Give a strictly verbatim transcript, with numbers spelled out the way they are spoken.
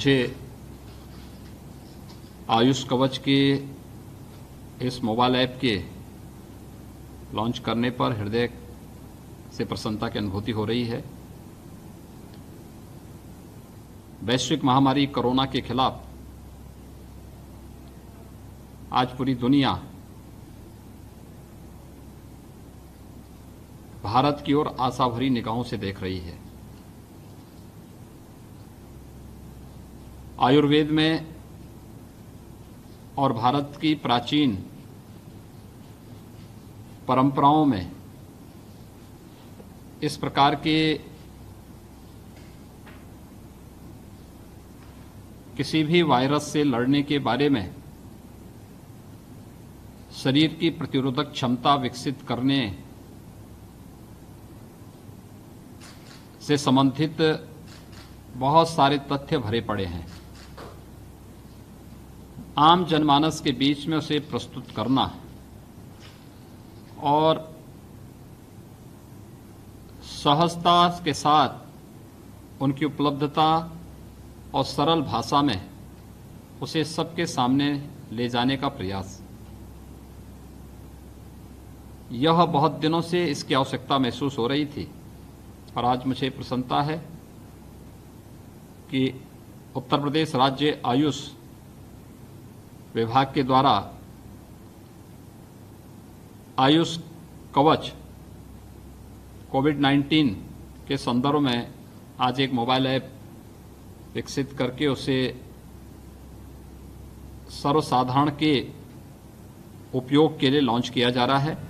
मुझे आयुष कवच के इस मोबाइल ऐप के लॉन्च करने पर हृदय से प्रसन्नता की अनुभूति हो रही है। वैश्विक महामारी कोरोना के खिलाफ आज पूरी दुनिया भारत की ओर आशा भरी निगाहों से देख रही है। आयुर्वेद में और भारत की प्राचीन परंपराओं में इस प्रकार के किसी भी वायरस से लड़ने के बारे में शरीर की प्रतिरोधक क्षमता विकसित करने से संबंधित बहुत सारे तथ्य भरे पड़े हैं। आम जनमानस के बीच में उसे प्रस्तुत करना और सहजता के साथ उनकी उपलब्धता और सरल भाषा में उसे सबके सामने ले जाने का प्रयास, यह बहुत दिनों से इसकी आवश्यकता महसूस हो रही थी। और आज मुझे प्रसन्नता है कि उत्तर प्रदेश राज्य आयुष विभाग के द्वारा आयुष कवच कोविड नाइन्टीन के संदर्भ में आज एक मोबाइल ऐप विकसित करके उसे सर्वसाधारण के उपयोग के लिए लॉन्च किया जा रहा है।